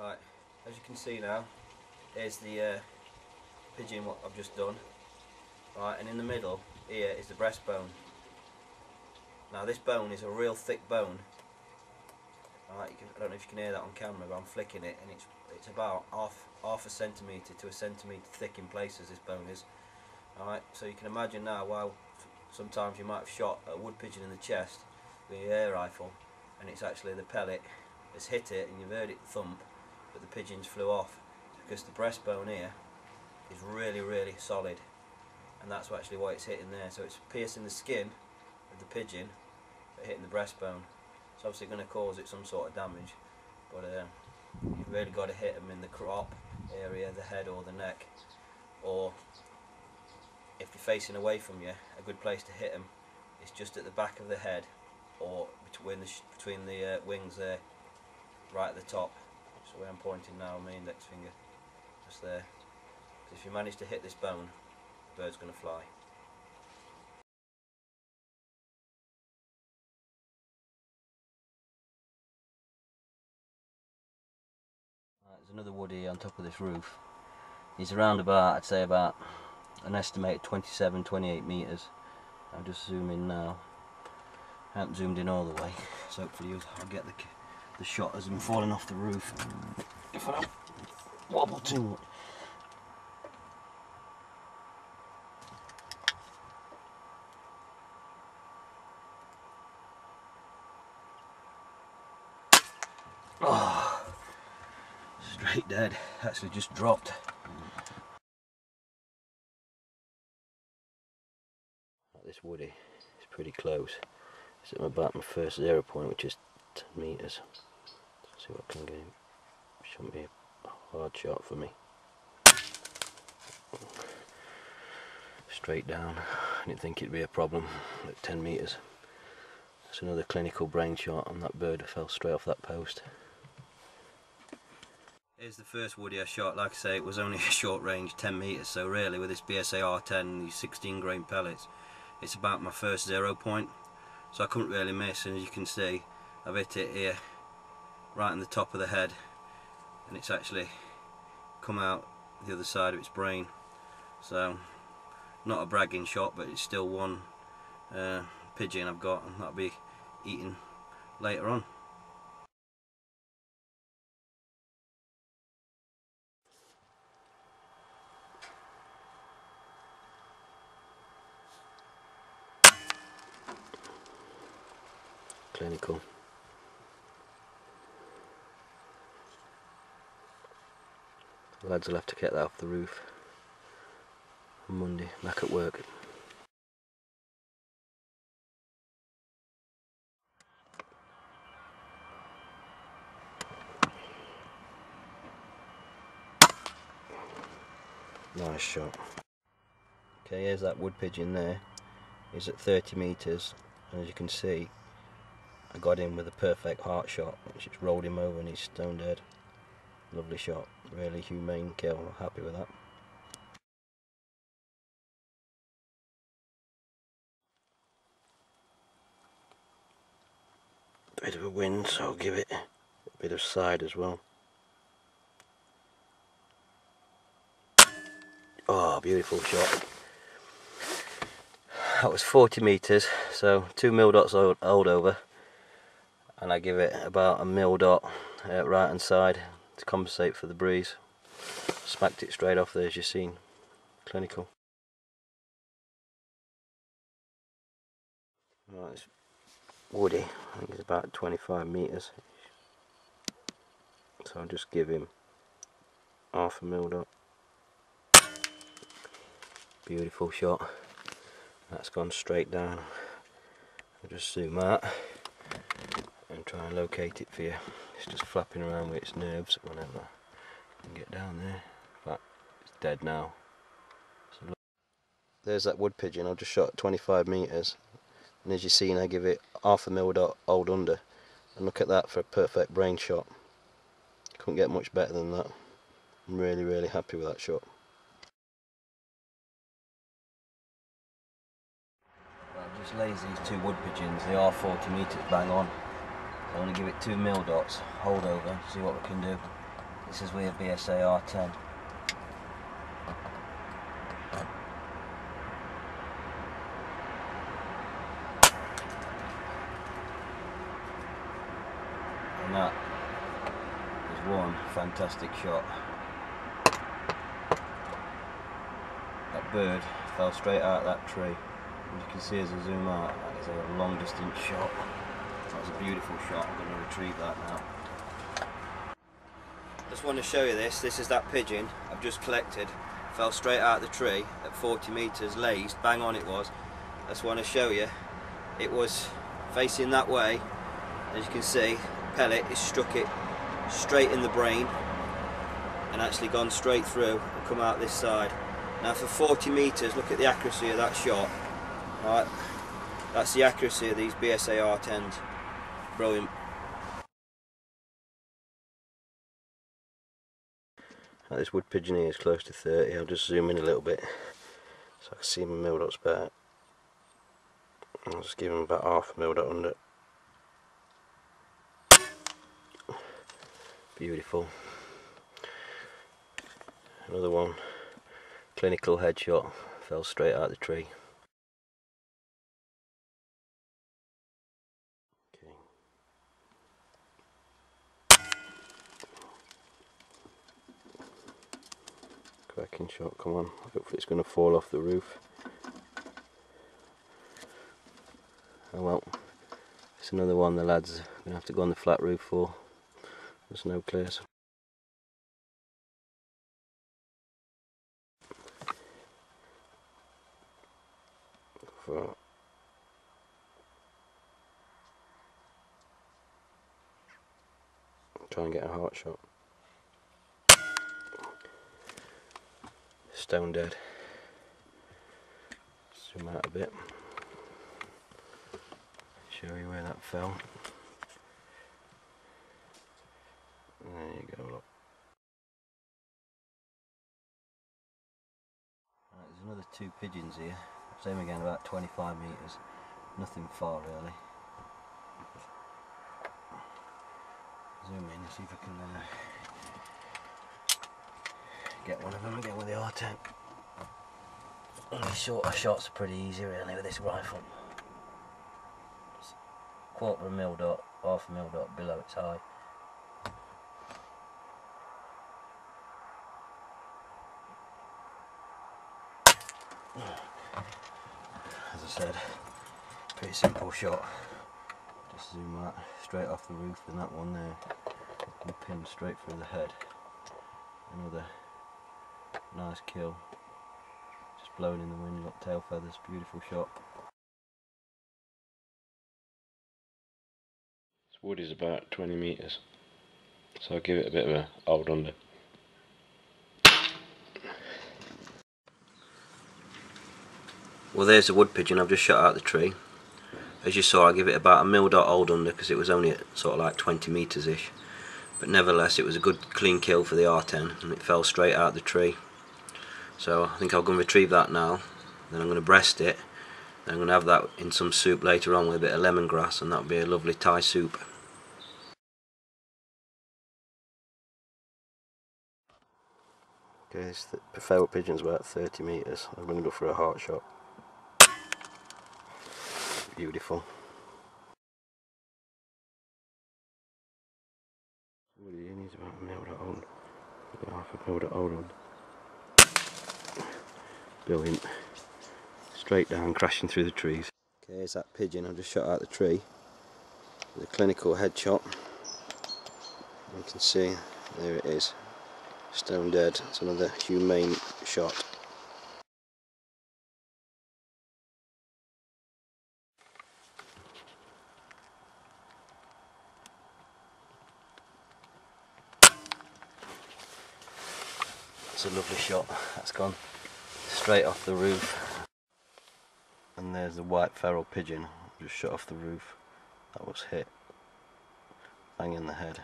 Right, as you can see now, here's the pigeon what I've just done. Right, and in the middle here is the breastbone. Now this bone is a real thick bone. Right, I don't know if you can hear that on camera, but I'm flicking it, and it's about half a centimetre to a centimetre thick in places. This bone is. Alright, so you can imagine now while sometimes you might have shot a wood pigeon in the chest with your air rifle, and it's actually the pellet has hit it, and you've heard it thump, but the pigeons flew off because the breastbone here is really solid, and that's actually why it's hitting there. So it's piercing the skin of the pigeon, but hitting the breastbone. It's obviously going to cause it some sort of damage, but you've really got to hit them in the crop area, the head or the neck, or if they're facing away from you, a good place to hit them is just at the back of the head, or between the wings there, right at the top. That's the way I'm pointing now, my index finger, just there. If you manage to hit this bone, the bird's going to fly. There's another wood here on top of this roof. He's around about, I'd say about an estimated 27-28 metres. I'll just zoom in now. I haven't zoomed in all the way, so hopefully I'll get the shot as I'm falling off the roof, if I don't wobble too much. Oh, straight dead, actually just dropped. This woody is pretty close. It's at about my first 0 point, which is 10 metres. Let's see what I can get. Shouldn't be a hard shot for me. Straight down. I didn't think it'd be a problem at 10 metres. That's another clinical brain shot on that bird that fell straight off that post. Here's the first woody I shot. Like I say, it was only a short range, 10 metres, so really with this BSA R10, these 16 grain pellets, it's about my first 0 point, so I couldn't really miss, and as you can see, I've hit it here, right on the top of the head, and it's actually come out the other side of its brain. So, not a bragging shot, but it's still one pigeon I've got, and that'll be eaten later on. Clinical. The lads will have to get that off the roof on Monday, back at work. Nice shot. Okay, here's that wood pigeon there. It's at 30 metres, and as you can see, I got him with a perfect heart shot, which just rolled him over and he's stone dead. Lovely shot, really humane kill, I'm happy with that. Bit of a wind, so I'll give it a bit of side as well. Oh, beautiful shot. That was 40 metres, so 2 mil dots old over. And I give it about a mil dot right hand side to compensate for the breeze. Smacked it straight off there, as you've seen. Clinical. Right, it's woody. I think it's about 25 metres. So I'll just give him half a mil dot. Beautiful shot. That's gone straight down. I'll just zoom out and try and locate it for you. It's just flapping around with its nerves whenever I can get down there. But it's dead now. So there's that wood pigeon I just shot at 25 metres, and as you've seen I give it half a mil dot old under, and look at that for a perfect brain shot. Couldn't get much better than that. I'm really happy with that shot. I've just laid these two wood pigeons, they are 40 metres bang on. I'm going to give it 2 mil dots, hold over, see what we can do. This is with BSA R10. And that is one fantastic shot. That bird fell straight out of that tree. As you can see as I zoom out, that is a long distance shot. That was a beautiful shot. I'm going to retrieve that now. Just want to show you this. This is that pigeon I've just collected. Fell straight out of the tree at 40 metres, lazed, bang on it was. Just want to show you. It was facing that way. As you can see, the pellet has struck it straight in the brain and actually gone straight through and come out this side. Now for 40 metres, look at the accuracy of that shot. All right, that's the accuracy of these BSA R10s. Brilliant. Now this wood pigeon here is close to 30. I'll just zoom in a little bit so I can see my mil dots better. I'll just give him about half a mil dot under. Beautiful. Another one. Clinical headshot. Fell straight out of the tree. Cracking shot, come on. Hopefully it's going to fall off the roof. Oh well, it's another one the lads are going to have to go on the flat roof for. There's no clears. For try and get a heart shot. Stone dead. Zoom out a bit. Show you where that fell. There you go, look. Right, there's another two pigeons here. Same again, about 25 metres. Nothing far really. Zoom in and see if I can get one of them again with the R10. These sort of shots are pretty easy really with this rifle. Just quarter of a mil dot, half a mil dot below its eye. As I said, pretty simple shot. Just zoom out straight off the roof, and that one there, and pin straight through the head. Another nice kill, just blowing in the wind, got tail feathers, beautiful shot. This wood is about 20 metres, so I'll give it a bit of a hold under. Well, there's the wood pigeon I've just shot out the tree. As you saw, I give it about a mil dot hold under because it was only at sort of like 20 metres ish. But nevertheless, it was a good clean kill for the R10 and it fell straight out the tree. So I think I'll go and retrieve that now, then I'm going to breast it, then I'm going to have that in some soup later on with a bit of lemongrass, and that'll be a lovely Thai soup. Okay, this feral pigeon's about 30 metres, I'm going to go for a heart shot. Beautiful. He needs about a mil dot hold, half a mil dot hold on. Brilliant. Straight down, crashing through the trees. Okay, here's that pigeon I just shot out the tree with a clinical headshot. You can see, there it is. Stone dead. It's another humane shot. It's a lovely shot. That's gone straight off the roof. And there's the white feral pigeon just shot off the roof. That was hit. Bang in the head.